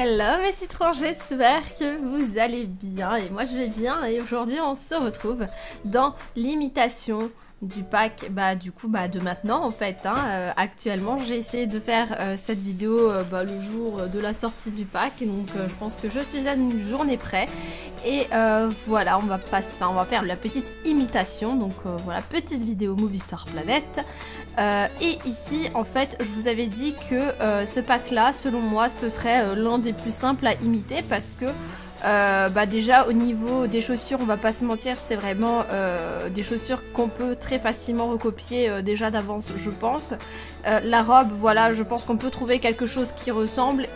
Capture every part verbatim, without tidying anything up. Hello mes citrons, j'espère que vous allez bien et moi je vais bien et aujourd'hui on se retrouve dans l'imitation du pack bah du coup bah de maintenant en fait hein. euh, actuellement j'ai essayé de faire euh, cette vidéo euh, bah, le jour de la sortie du pack donc euh, je pense que je suis à une journée près et euh, voilà on va passer, enfin on va faire la petite imitation donc euh, voilà petite vidéo Movie Star Planet euh, et ici en fait je vous avais dit que euh, ce pack là selon moi ce serait euh, l'un des plus simples à imiter parce que Euh, bah déjà au niveau des chaussures on va pas se mentir c'est vraiment euh, des chaussures qu'on peut très facilement recopier euh, déjà d'avance je pense. Euh, la robe voilà je pense qu'on peut trouver quelque chose qui ressemble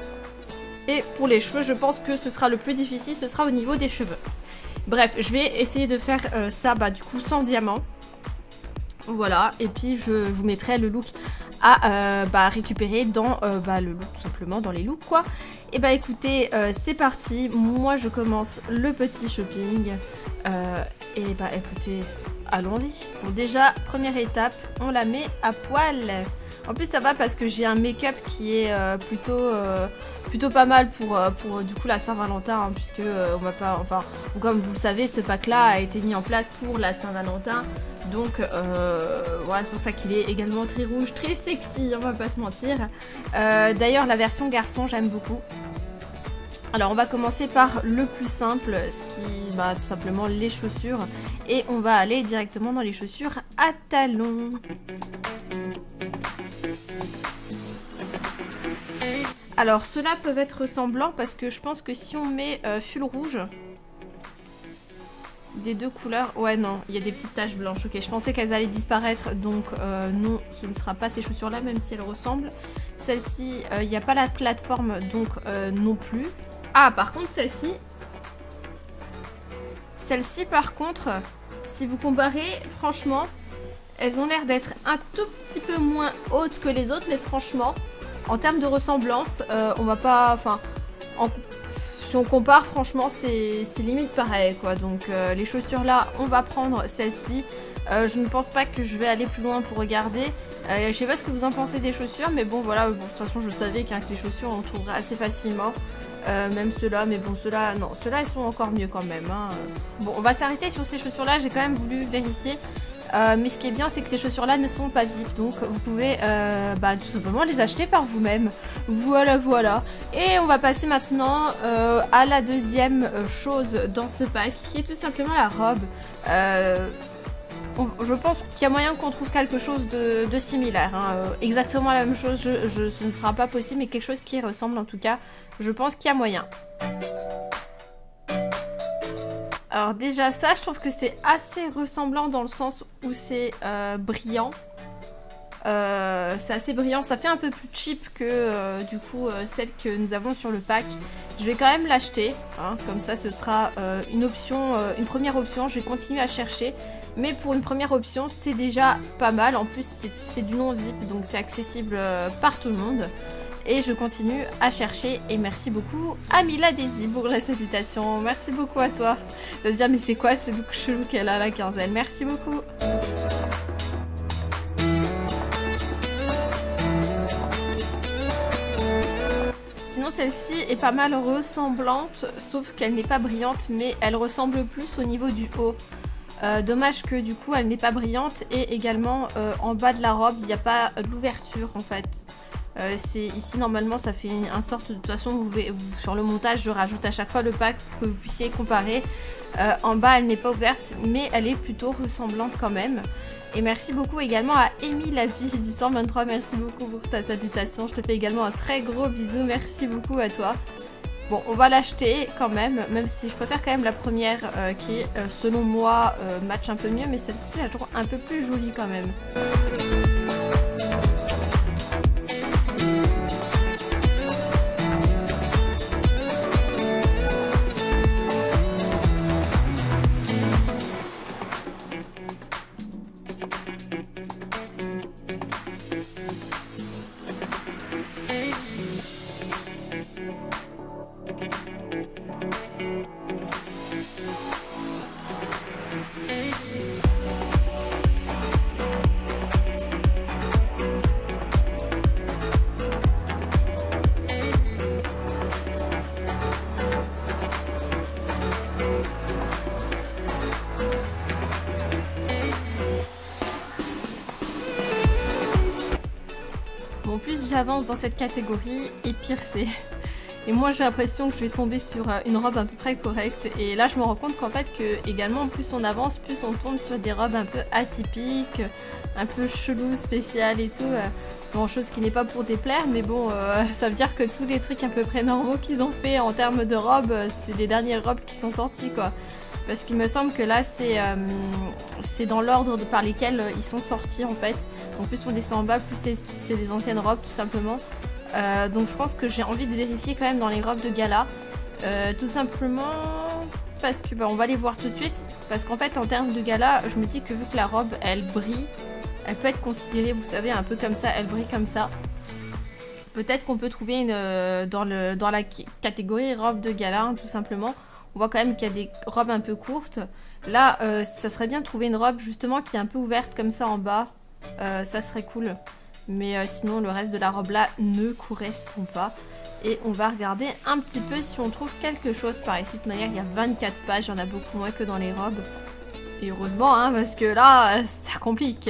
et pour les cheveux je pense que ce sera le plus difficile, ce sera au niveau des cheveux. Bref je vais essayer de faire euh, ça bah du coup sans diamant. Voilà et puis je vous mettrai le look à euh, bah, récupérer dans euh, bah, le look, tout simplement dans les looks quoi. Et bah écoutez euh, c'est parti, moi je commence le petit shopping euh, et bah écoutez allons-y. Bon, déjà première étape on la met à poil. En plus ça va parce que j'ai un make-up qui est euh, plutôt euh, plutôt pas mal pour, euh, pour du coup la Saint-Valentin hein, puisque euh, on va pas, enfin comme vous le savez ce pack là a été mis en place pour la Saint-Valentin donc euh, voilà c'est pour ça qu'il est également très rouge, très sexy on va pas se mentir. Euh, d'ailleurs la version garçon j'aime beaucoup. Alors on va commencer par le plus simple, ce qui bah tout simplement les chaussures et on va aller directement dans les chaussures à talons. Alors ceux-là peuvent être ressemblants parce que je pense que si on met euh, full rouge des deux couleurs, ouais non il y a des petites taches blanches, ok je pensais qu'elles allaient disparaître donc euh, non ce ne sera pas ces chaussures là même si elles ressemblent. Celle-ci il euh, n'y a pas la plateforme donc euh, non plus. Ah par contre celle-ci, celle-ci par contre si vous comparez franchement elles ont l'air d'être un tout petit peu moins hautes que les autres mais franchement en termes de ressemblance, euh, on va pas, enfin, si on compare, franchement, c'est limite pareil, quoi. Donc, euh, les chaussures là, on va prendre celle-ci. Euh, je ne pense pas que je vais aller plus loin pour regarder. Euh, je sais pas ce que vous en pensez des chaussures, mais bon, voilà. Bon, de toute façon, je savais qu'avec les chaussures, on trouverait assez facilement. Euh, même ceux-là, mais bon, ceux-là, non, ceux-là, ils sont encore mieux quand même. Hein. Bon, on va s'arrêter sur ces chaussures-là. J'ai quand même voulu vérifier. Euh, mais ce qui est bien c'est que ces chaussures là ne sont pas V I P donc vous pouvez euh, bah, tout simplement les acheter par vous même. Voilà voilà. Et on va passer maintenant euh, à la deuxième chose dans ce pack qui est tout simplement la robe. euh, on, Je pense qu'il y a moyen qu'on trouve quelque chose de, de similaire hein. euh, Exactement la même chose je, je, ce ne sera pas possible mais quelque chose qui ressemble en tout cas. Je pense qu'il y a moyen. Alors déjà ça je trouve que c'est assez ressemblant dans le sens où c'est euh, brillant. Euh, c'est assez brillant, ça fait un peu plus cheap que euh, du coup euh, celle que nous avons sur le pack. Je vais quand même l'acheter, hein, comme ça ce sera euh, une option, euh, une première option, je vais continuer à chercher. Mais pour une première option c'est déjà pas mal, en plus c'est du non V I P donc c'est accessible euh, par tout le monde. Et je continue à chercher et merci beaucoup Amila Desi pour la salutation, merci beaucoup à toi de se dire mais c'est quoi ce look chelou qu'elle a à la quinzaine, merci beaucoup. Sinon celle-ci est pas mal ressemblante sauf qu'elle n'est pas brillante mais elle ressemble plus au niveau du haut. Euh, dommage que du coup elle n'est pas brillante et également euh, en bas de la robe il n'y a pas l'ouverture en fait. Euh, c'est ici normalement ça fait une, une sorte de toute façon vous, vous, sur le montage je rajoute à chaque fois le pack pour que vous puissiez comparer. Euh, en bas elle n'est pas ouverte mais elle est plutôt ressemblante quand même. Et merci beaucoup également à Amy la vie du cent vingt-trois, merci beaucoup pour ta salutation, je te fais également un très gros bisou, merci beaucoup à toi. Bon on va l'acheter quand même même si je préfère quand même la première euh, qui est euh, selon moi euh, match un peu mieux mais celle-ci la trouve un peu plus jolie quand même. avance dans cette catégorie et pire c'est. Et moi j'ai l'impression que je vais tomber sur une robe à peu près correcte, et là je me rends compte qu'en fait que également plus on avance, plus on tombe sur des robes un peu atypiques, un peu chelou, spéciales et tout. Bon, chose qui n'est pas pour déplaire, mais bon, euh, ça veut dire que tous les trucs à peu près normaux qu'ils ont fait en termes de robes, c'est les dernières robes qui sont sorties quoi. Parce qu'il me semble que là c'est euh, c'est dans l'ordre par lesquels ils sont sortis en fait. Donc plus on descend en bas, plus c'est les anciennes robes tout simplement. Euh, donc je pense que j'ai envie de vérifier quand même dans les robes de gala, euh, tout simplement parce que bah, on va les voir tout de suite, parce qu'en fait en termes de gala je me dis que vu que la robe elle brille, elle peut être considérée, vous savez, un peu comme ça, elle brille comme ça, peut-être qu'on peut trouver une, euh, dans, le, dans la catégorie robe de gala hein, tout simplement. On voit quand même qu'il y a des robes un peu courtes là, euh, ça serait bien de trouver une robe justement qui est un peu ouverte comme ça en bas, euh, ça serait cool. Mais euh, sinon le reste de la robe là ne correspond pas. Et on va regarder un petit peu si on trouve quelque chose par ici. De toute manière il y a vingt-quatre pages, il y en a beaucoup moins que dans les robes. Et heureusement hein, parce que là ça complique.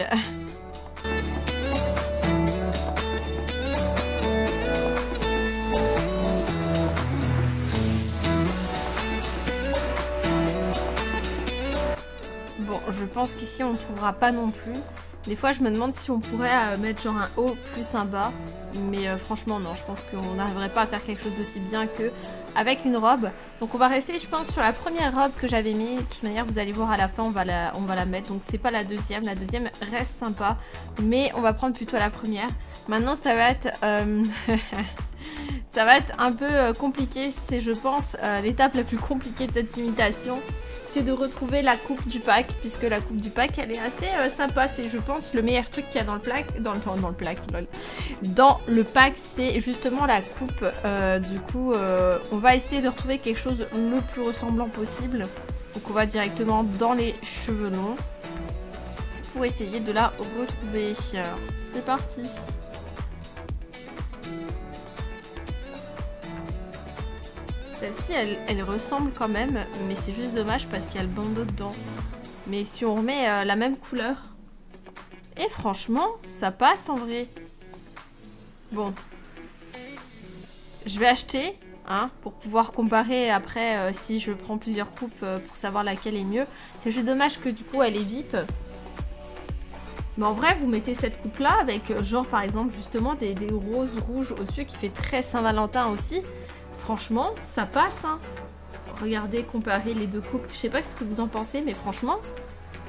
Bon, je pense qu'ici on ne trouvera pas non plus. Des fois je me demande si on pourrait mettre genre un haut plus un bas, mais euh, franchement non, je pense qu'on n'arriverait pas à faire quelque chose d'aussi bien que avec une robe. Donc on va rester je pense sur la première robe que j'avais mise. De toute manière vous allez voir à la fin on va la, on va la mettre, donc c'est pas la deuxième, la deuxième reste sympa, mais on va prendre plutôt la première. Maintenant ça va être, euh... ça va être un peu compliqué, c'est je pense euh, l'étape la plus compliquée de cette imitation. C'est de retrouver la coupe du pack, puisque la coupe du pack elle est assez euh, sympa, c'est je pense le meilleur truc qu'il y a dans le plaque, dans le, dans le plaque, lol. Dans le pack c'est justement la coupe, euh, du coup euh, on va essayer de retrouver quelque chose le plus ressemblant possible, donc on va directement dans les cheveux longs pour essayer de la retrouver. C'est parti. Celle-ci, elle, elle ressemble quand même, mais c'est juste dommage parce qu'il y a le bandeau dedans. Mais si on remet euh, la même couleur... Et franchement, ça passe en vrai. Bon. Je vais acheter, hein, pour pouvoir comparer après euh, si je prends plusieurs coupes euh, pour savoir laquelle est mieux. C'est juste dommage que du coup, elle est V I P. Mais en vrai, vous mettez cette coupe-là avec genre par exemple justement des, des roses rouges au-dessus qui fait très Saint-Valentin aussi. Franchement, ça passe, hein. Regardez, comparer les deux coupes. Je sais pas ce que vous en pensez, mais franchement,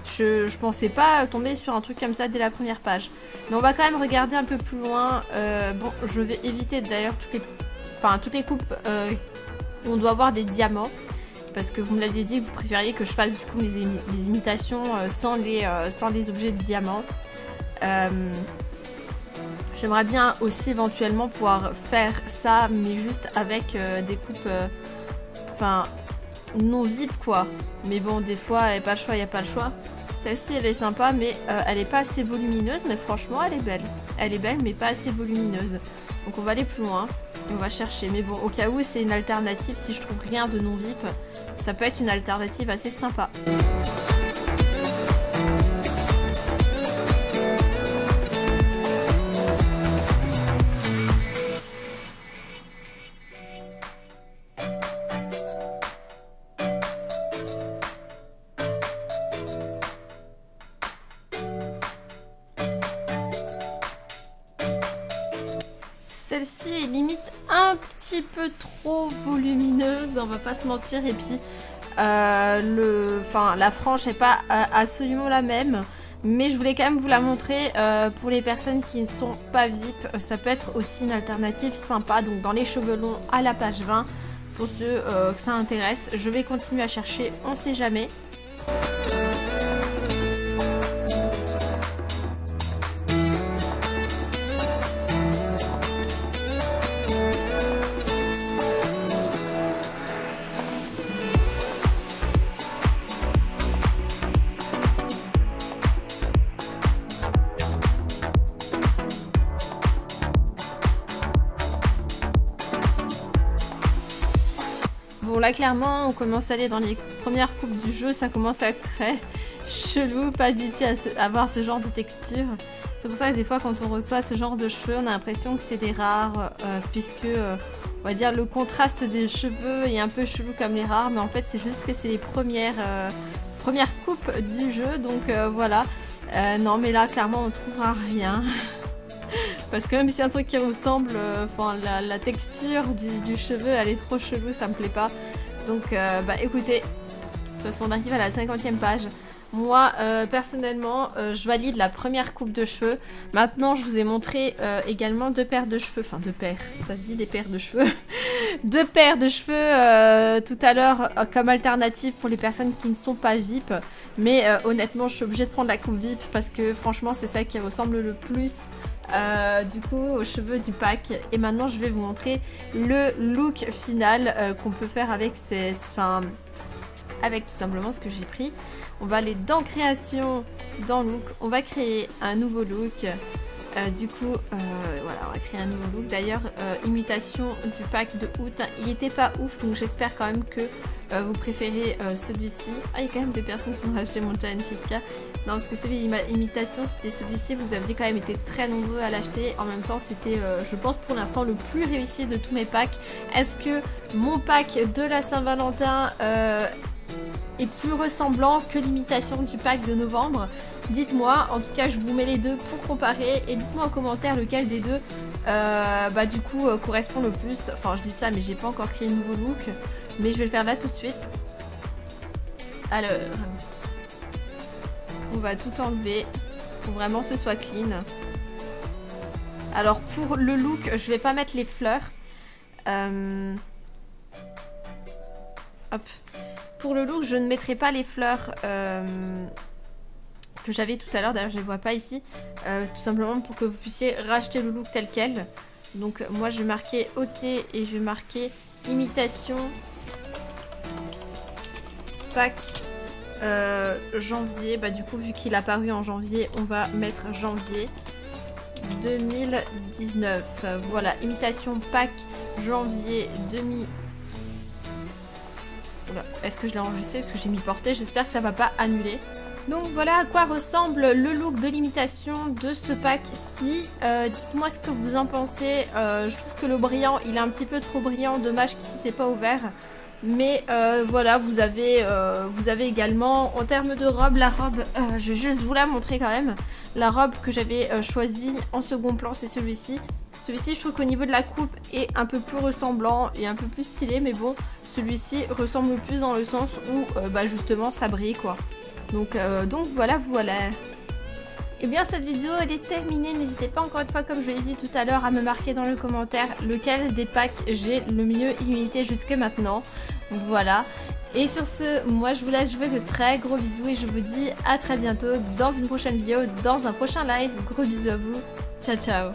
je, je pensais pas tomber sur un truc comme ça dès la première page. Mais on va quand même regarder un peu plus loin. Euh, bon, je vais éviter d'ailleurs toutes les, enfin, toutes les coupes euh, où on doit avoir des diamants. Parce que vous me l'aviez dit que vous préfériez que je fasse du coup les, imi les imitations euh, sans, les, euh, sans les objets de diamants. Euh... J'aimerais bien aussi éventuellement pouvoir faire ça, mais juste avec euh, des coupes, euh, enfin, non V I P quoi. Mais bon, des fois, il n'y a pas le choix, il n'y a pas le choix. Celle-ci, elle est sympa, mais euh, elle n'est pas assez volumineuse, mais franchement, elle est belle. Elle est belle, mais pas assez volumineuse. Donc on va aller plus loin, et on va chercher. Mais bon, au cas où, c'est une alternative, si je trouve rien de non V I P, ça peut être une alternative assez sympa. Celle-ci est limite un petit peu trop volumineuse, on va pas se mentir, et puis euh, le, enfin, la frange n'est pas euh, absolument la même, mais je voulais quand même vous la montrer euh, pour les personnes qui ne sont pas V I P, ça peut être aussi une alternative sympa, donc dans les cheveux longs à la page vingt, pour ceux euh, que ça intéresse, je vais continuer à chercher, on sait jamais. Là clairement on commence à aller dans les premières coupes du jeu, ça commence à être très chelou, pas habitué à, ce, à voir ce genre de texture. C'est pour ça que des fois quand on reçoit ce genre de cheveux, on a l'impression que c'est des rares, euh, puisque euh, on va dire le contraste des cheveux est un peu chelou comme les rares, mais en fait c'est juste que c'est les premières, euh, premières coupes du jeu, donc euh, voilà. Euh, non mais là clairement on trouvera rien. Parce que même si c'est un truc qui ressemble, euh, la, la texture du, du cheveu elle est trop chelou, ça me plaît pas. Donc euh, bah écoutez, de toute façon on arrive à la cinquantième page. Moi, euh, personnellement, euh, je valide la première coupe de cheveux. Maintenant, je vous ai montré euh, également deux paires de cheveux. Enfin, deux paires. Ça se dit des paires de cheveux. deux paires de cheveux euh, tout à l'heure euh, comme alternative pour les personnes qui ne sont pas V I P. Mais euh, honnêtement, je suis obligée de prendre la coupe V I P parce que franchement, c'est ça qui ressemble le plus euh, du coup aux cheveux du pack. Et maintenant, je vais vous montrer le look final euh, qu'on peut faire avec ces... Enfin, avec tout simplement ce que j'ai pris. On va aller dans création, dans look, on va créer un nouveau look. Euh, du coup, euh, voilà, on va créer un nouveau look. D'ailleurs, euh, imitation du pack de août, il n'était pas ouf, donc j'espère quand même que euh, vous préférez euh, celui-ci. Ah, il y a quand même des personnes qui ont acheté mon challenge Fiska. Non, parce que celui imitation, c'était celui-ci, vous avez quand même été très nombreux à l'acheter. En même temps, c'était, euh, je pense, pour l'instant, le plus réussi de tous mes packs. Est-ce que mon pack de la Saint-Valentin... Euh, et plus ressemblant que l'imitation du pack de novembre? Dites-moi, en tout cas je vous mets les deux pour comparer et dites-moi en commentaire lequel des deux euh, bah du coup euh, correspond le plus. Enfin je dis ça mais j'ai pas encore créé un nouveau look, mais je vais le faire là tout de suite. Alors on va tout enlever pour vraiment que ce soit clean. Alors pour le look je vais pas mettre les fleurs. euh... Hop. Pour le look, je ne mettrai pas les fleurs euh, que j'avais tout à l'heure. D'ailleurs, je ne les vois pas ici. Euh, tout simplement pour que vous puissiez racheter le look tel quel. Donc, moi, je vais marquer OK et je vais marquer imitation pack euh, janvier. Bah, du coup, vu qu'il a paru en janvier, on va mettre janvier deux mille dix-neuf. Euh, voilà, imitation pack janvier deux mille dix-neuf. Est-ce que je l'ai enregistré parce que j'ai mis portée, j'espère que ça va pas annuler. Donc voilà à quoi ressemble le look de l'imitation de ce pack-ci. Euh, Dites-moi ce que vous en pensez. Euh, je trouve que le brillant, il est un petit peu trop brillant. Dommage qu'il ne s'est pas ouvert. Mais euh, voilà, vous avez, euh, vous avez également, en termes de robe, la robe, euh, je vais juste vous la montrer quand même. La robe que j'avais euh, choisie en second plan, c'est celui-ci. Celui-ci, je trouve qu'au niveau de la coupe est un peu plus ressemblant et un peu plus stylé. Mais bon, celui-ci ressemble plus dans le sens où, euh, bah justement, ça brille, quoi. Donc, euh, donc voilà, voilà. Et bien, cette vidéo, elle est terminée. N'hésitez pas, encore une fois, comme je l'ai dit tout à l'heure, à me marquer dans le commentaire lequel des packs j'ai le mieux imité jusque maintenant. Voilà. Et sur ce, moi, je vous laisse, je vous fais de très gros bisous et je vous dis à très bientôt dans une prochaine vidéo, dans un prochain live. Gros bisous à vous. Ciao, ciao.